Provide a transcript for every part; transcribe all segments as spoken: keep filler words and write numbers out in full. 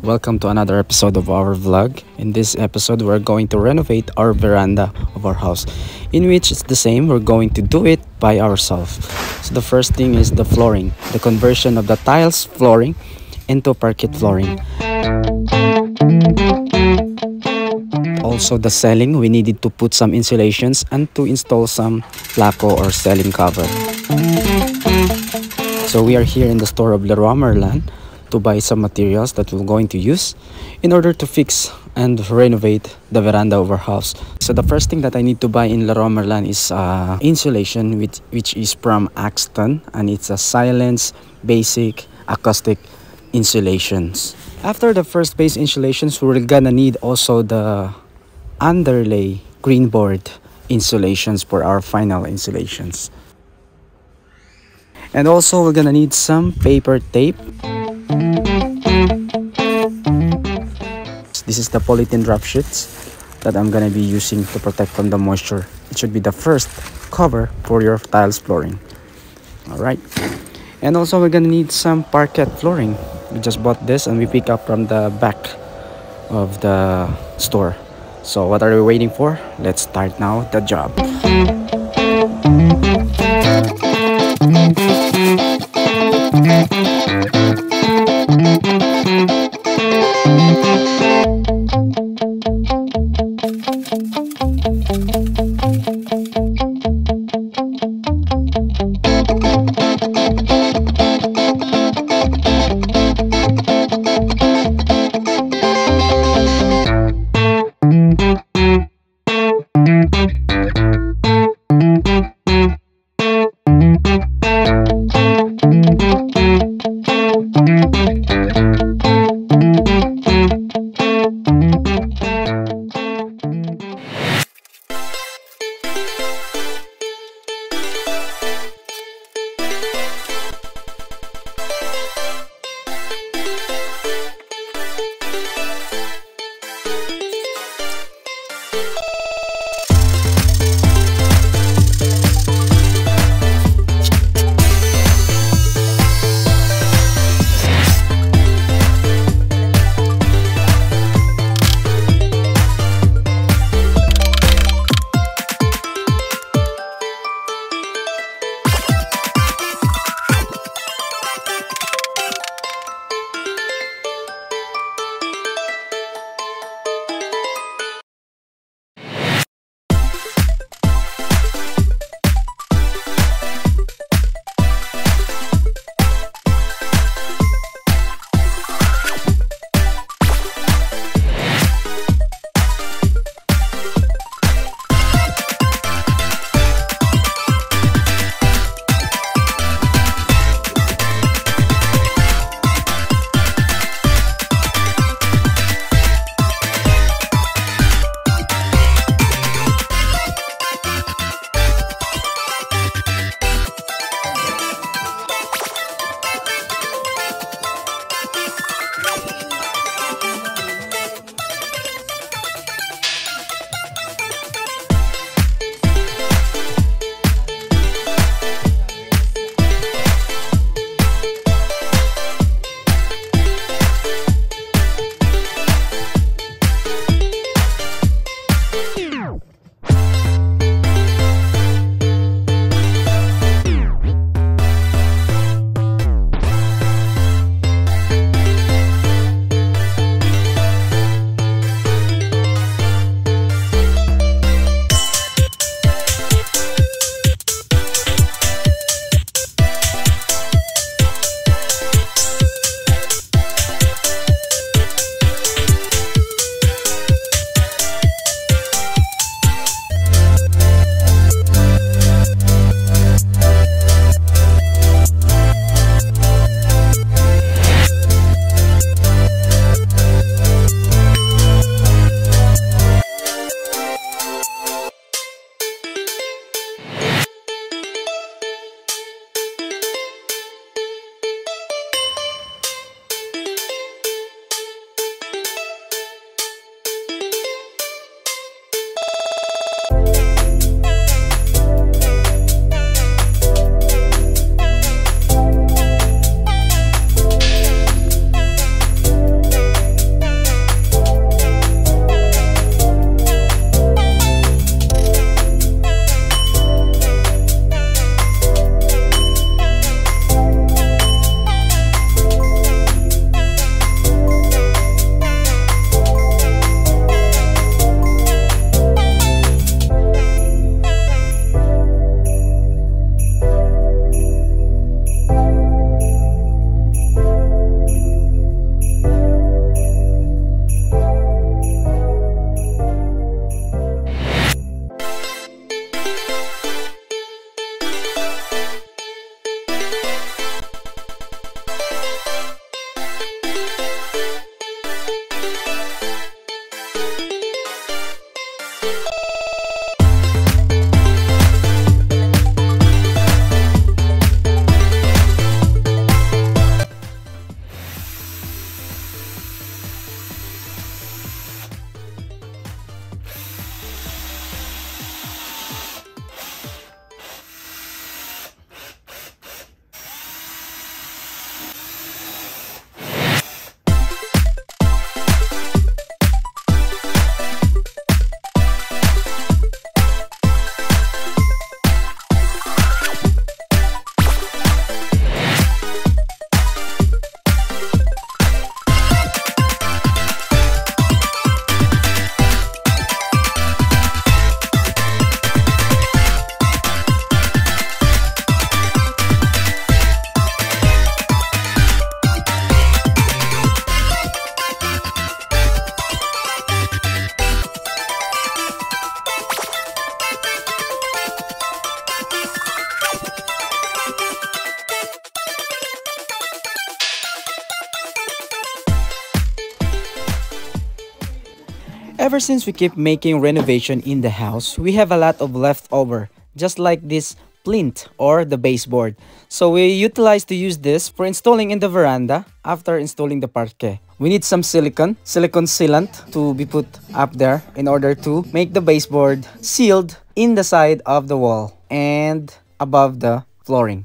Welcome to another episode of our vlog. In this episode we're going to renovate our veranda of our house, in which it's the same, we're going to do it by ourselves. So the first thing is the flooring, the conversion of the tiles flooring into parquet flooring. Also the ceiling, we needed to put some insulations and to install some placo or ceiling cover. So we are here in the store of Leroy Merlin to buy some materials that we're going to use in order to fix and renovate the veranda of our house. So the first thing that I need to buy in Leroy Merlin is uh, insulation which, which is from Axton, and it's a Silence Basic Acoustic Insulations. After the first base insulations, we're gonna need also the underlay Greenboard insulations for our final insulations. And also we're gonna need some paper tape. This is the polythene wrap sheets that I'm gonna be using to protect from the moisture. It should be the first cover for your tiles flooring. All right, and also we're gonna need some parquet flooring. We just bought this and we pick up from the back of the store. So what are we waiting for? Let's start now the job. Ever since we keep making renovation in the house, we have a lot of leftover, just like this plinth or the baseboard. So we utilize to use this for installing in the veranda after installing the parquet. We need some silicon, silicon sealant to be put up there in order to make the baseboard sealed in the side of the wall and above the flooring.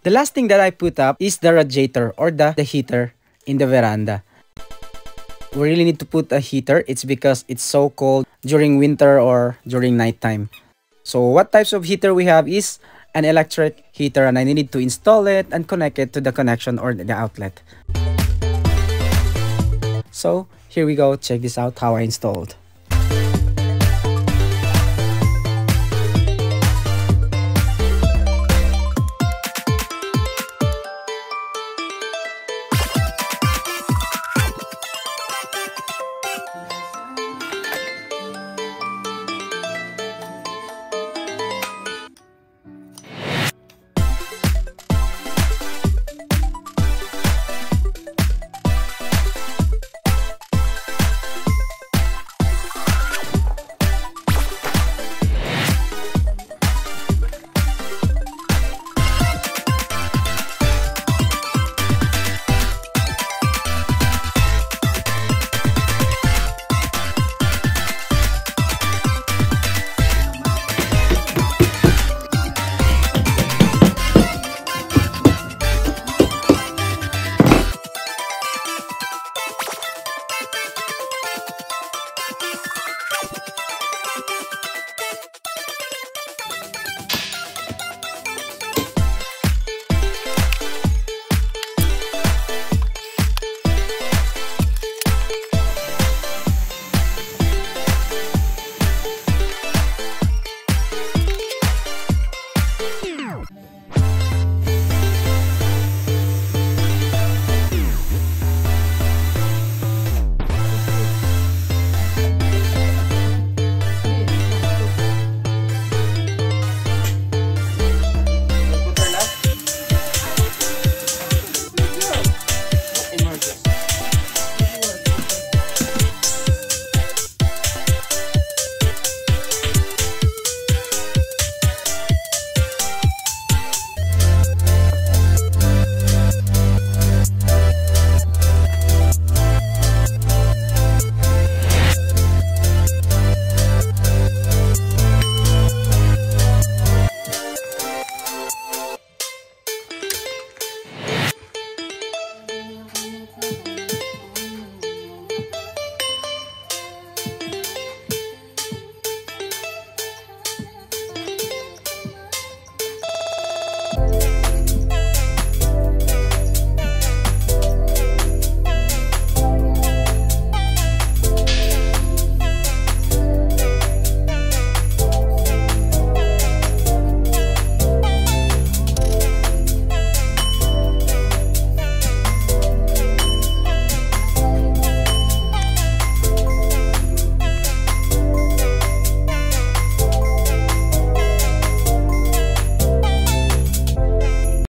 The last thing that I put up is the radiator or the, the heater in the veranda. We really need to put a heater. It's because it's so cold during winter or during nighttime. So what types of heater we have is an electric heater, and I needed to install it and connect it to the connection or the outlet. So here we go. Check this out how I installed.